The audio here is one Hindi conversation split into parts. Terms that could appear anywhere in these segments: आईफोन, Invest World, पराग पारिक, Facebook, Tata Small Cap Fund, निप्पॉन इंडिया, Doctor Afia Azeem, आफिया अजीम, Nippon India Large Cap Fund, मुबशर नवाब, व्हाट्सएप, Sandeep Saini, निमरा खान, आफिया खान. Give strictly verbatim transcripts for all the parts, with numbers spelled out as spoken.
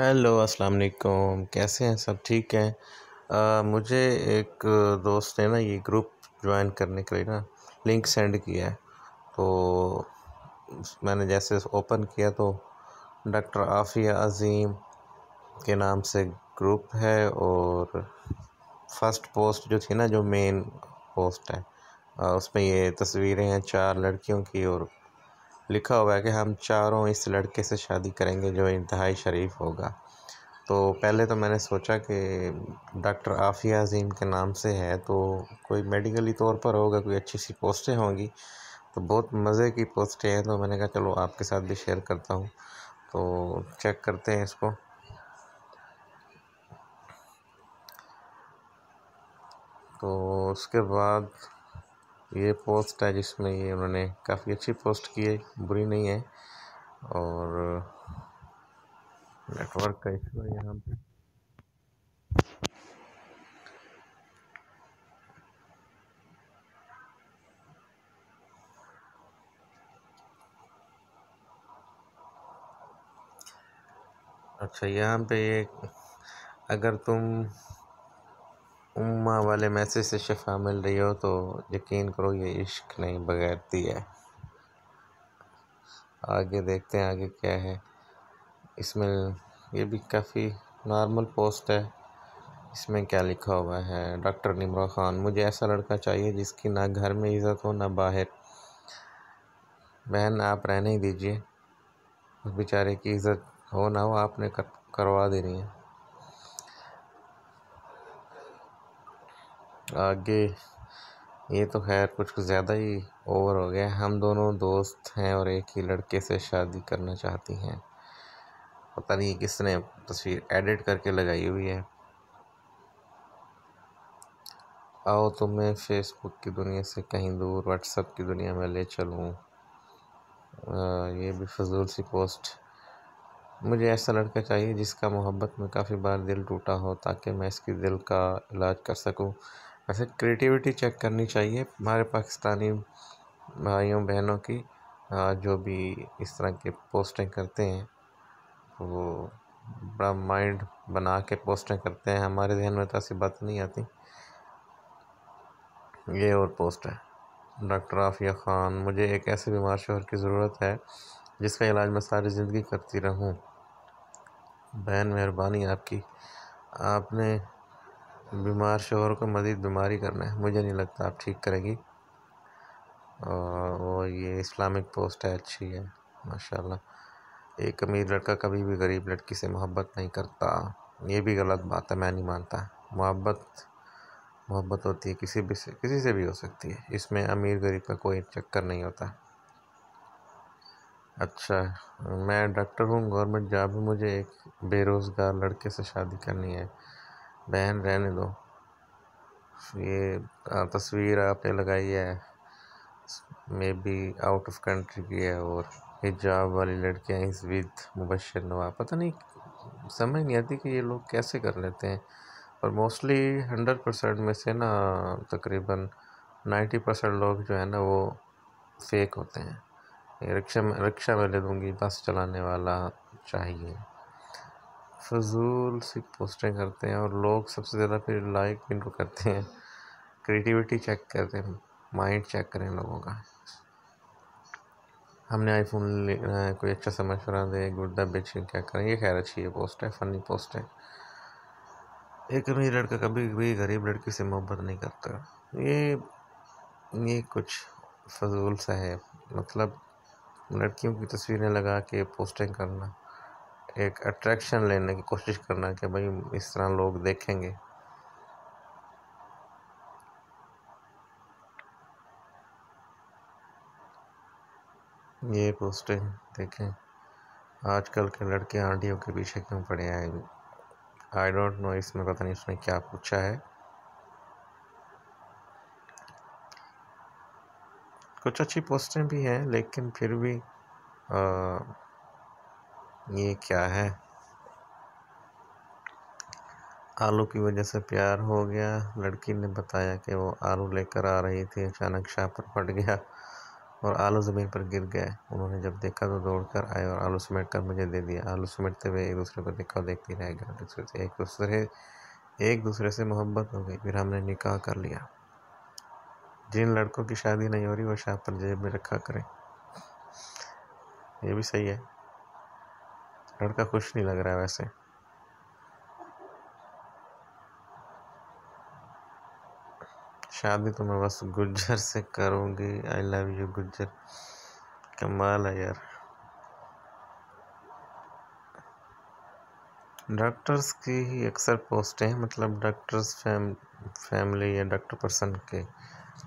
हेलो अस्सलाम वालेकुम, कैसे हैं सब? ठीक हैं। मुझे एक दोस्त ने ना ये ग्रुप ज्वाइन करने के लिए ना लिंक सेंड किया है, तो मैंने जैसे ओपन किया तो डॉक्टर आफिया अजीम के नाम से ग्रुप है। और फर्स्ट पोस्ट जो थी ना, जो मेन पोस्ट है, उसमें ये तस्वीरें हैं चार लड़कियों की और लिखा हुआ है कि हम चारों इस लड़के से शादी करेंगे जो इंतहाई शरीफ होगा। तो पहले तो मैंने सोचा कि डॉक्टर आफिया अजीम के नाम से है तो कोई मेडिकली तौर पर होगा, कोई अच्छी सी पोस्टें होंगी, तो बहुत मज़े की पोस्टें हैं, तो मैंने कहा चलो आपके साथ भी शेयर करता हूँ। तो चेक करते हैं इसको। तो उसके बाद ये पोस्ट है जिसमें ये उन्होंने काफ़ी अच्छी पोस्ट की है, बुरी नहीं है। और नेटवर्क का इशू है यहाँ पे। अच्छा, यहाँ पे ये अगर तुम उम्मा वाले मैसेज से शिफा मिल रही हो तो यकीन करो ये इश्क नहीं बगैरती है। आगे देखते हैं आगे क्या है इसमें। ये भी काफ़ी नॉर्मल पोस्ट है। इसमें क्या लिखा हुआ है? डॉक्टर निमरा खान, मुझे ऐसा लड़का चाहिए जिसकी ना घर में इज़्ज़त हो ना बाहर। बहन आप रहने ही दीजिए, उस बेचारे की इज़्ज़त हो ना हो आपने कर, करवा देनी है। आगे ये तो खैर कुछ ज़्यादा ही ओवर हो गया। हम दोनों दोस्त हैं और एक ही लड़के से शादी करना चाहती हैं। पता नहीं किसने तस्वीर एडिट करके लगाई हुई है। आओ तुम्हें फेसबुक की दुनिया से कहीं दूर व्हाट्सएप की दुनिया में ले चलूँ। ये भी फजूल सी पोस्ट। मुझे ऐसा लड़का चाहिए जिसका मोहब्बत में काफ़ी बार दिल टूटा हो ताकि मैं इसके दिल का इलाज कर सकूं। वैसे क्रिएटिविटी चेक करनी चाहिए हमारे पाकिस्तानी भाइयों बहनों की, जो भी इस तरह के पोस्टें करते हैं वो बड़ा माइंड बना के पोस्टें करते हैं, हमारे जहन में तो ऐसी बात नहीं आती। ये और पोस्ट है। डॉक्टर आफिया खान, मुझे एक ऐसे बीमार शोहर की ज़रूरत है जिसका इलाज मैं सारी ज़िंदगी करती रहूँ। बहन मेहरबानी आपकी, आपने बीमार शोहर को मज़ीद बीमारी करना है, मुझे नहीं लगता आप ठीक करेगी। और वो ये इस्लामिक पोस्ट है, अच्छी है माशाल्लाह। एक अमीर लड़का कभी भी गरीब लड़की से मोहब्बत नहीं करता, ये भी गलत बात है, मैं नहीं मानता। मोहब्बत मोहब्बत होती है, किसी भी से किसी से भी हो सकती है, इसमें अमीर गरीब का कोई चक्कर नहीं होता। अच्छा, मैं डॉक्टर हूँ, गवर्नमेंट जॉब है, मुझे एक बेरोज़गार लड़के से शादी करनी है। बहन रहने दो। ये तस्वीर आपने लगाई है maybe out of country की है। और ये जॉब वाली लड़कियाँ इस विद मुबशर नवाब, पता नहीं समझ नहीं आती कि ये लोग कैसे कर लेते हैं। और मोस्टली हंड्रेड परसेंट में से ना तकरीबन नाइन्टी परसेंट लोग जो है ना वो फेक होते हैं। रिक्शा में रिक्शा में ले दूँगी बस चलाने वाला चाहिए। फजूल सी पोस्टें करते हैं और लोग सबसे ज़्यादा फिर लाइक इनको करते हैं। क्रिएटिविटी चेक करते हैं, माइंड चेक करें लोगों का। हमने आईफोन लेना है, कोई अच्छा सा मशवरा दे, गुर्दा बेचे क्या करें। ये खैर अच्छी है पोस्ट है, फ़नी पोस्ट है। एक अमीर लड़का कभी भी गरीब लड़की से मोहब्बत नहीं करता, ये ये कुछ फजूल सा है। मतलब लड़कियों की तस्वीरें लगा के पोस्टिंग करना, एक अट्रैक्शन लेने की कोशिश करना कि भाई इस तरह लोग देखेंगे। ये पोस्टिंग देखें, आजकल के लड़के आंटियों के पीछे क्यों पड़े हैं? आई डोंट नो, इसमें पता नहीं उसने क्या पूछा है। कुछ अच्छी पोस्टें भी हैं लेकिन फिर भी आ, ये क्या है? आलू की वजह से प्यार हो गया, लड़की ने बताया कि वो आलू लेकर आ रही थी, अचानक शाह पर फट गया। और आलू ज़मीन पर गिर गए। उन्होंने जब देखा तो दौड़कर आए और आलू समेट कर मुझे दे दिया। आलू समेटते हुए एक दूसरे को देखा और देखते रह गए। दूसरे से एक दूसरे एक दूसरे से मोहब्बत हो गई। फिर हमने निकाह कर लिया। जिन लड़कों की शादी नहीं हो रही वो शाह पर जेब में रखा करें, ये भी सही है। लड़का खुश नहीं लग रहा है वैसे। शादी तो मैं बस गुज्जर से करूँगी। I love you Gujjar. कमाल है यार। डॉक्टर्स की ही अक्सर पोस्टें हैं, मतलब डॉक्टर्स फैम फैमिली या डॉक्टर पर्सन के,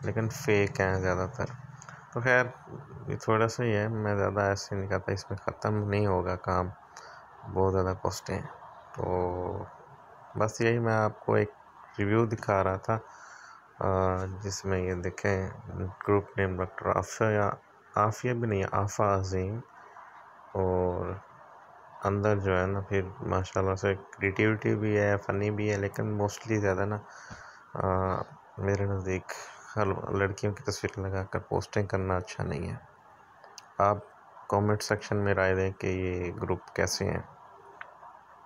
लेकिन फेक हैं ज़्यादातर। तो खैर ये थोड़ा सा ही है, मैं ज़्यादा ऐसे नहीं कहता, इसमें ख़त्म नहीं होगा काम, बहुत ज़्यादा पोस्टें हैं। तो बस यही मैं आपको एक रिव्यू दिखा रहा था जिसमें ये देखें group name doctor Aafia, Aafia भी नहीं, आफिया अज़ीम। और अंदर जो है ना फिर माशाल्लाह से क्रिएटिविटी भी है, फ़नी भी है, लेकिन मोस्टली ज़्यादा ना आ, मेरे नज़दीक लड़कियों की तस्वीर लगाकर पोस्टिंग करना अच्छा नहीं है। आप कमेंट सेक्शन में राय दें कि ये ग्रुप कैसे हैं।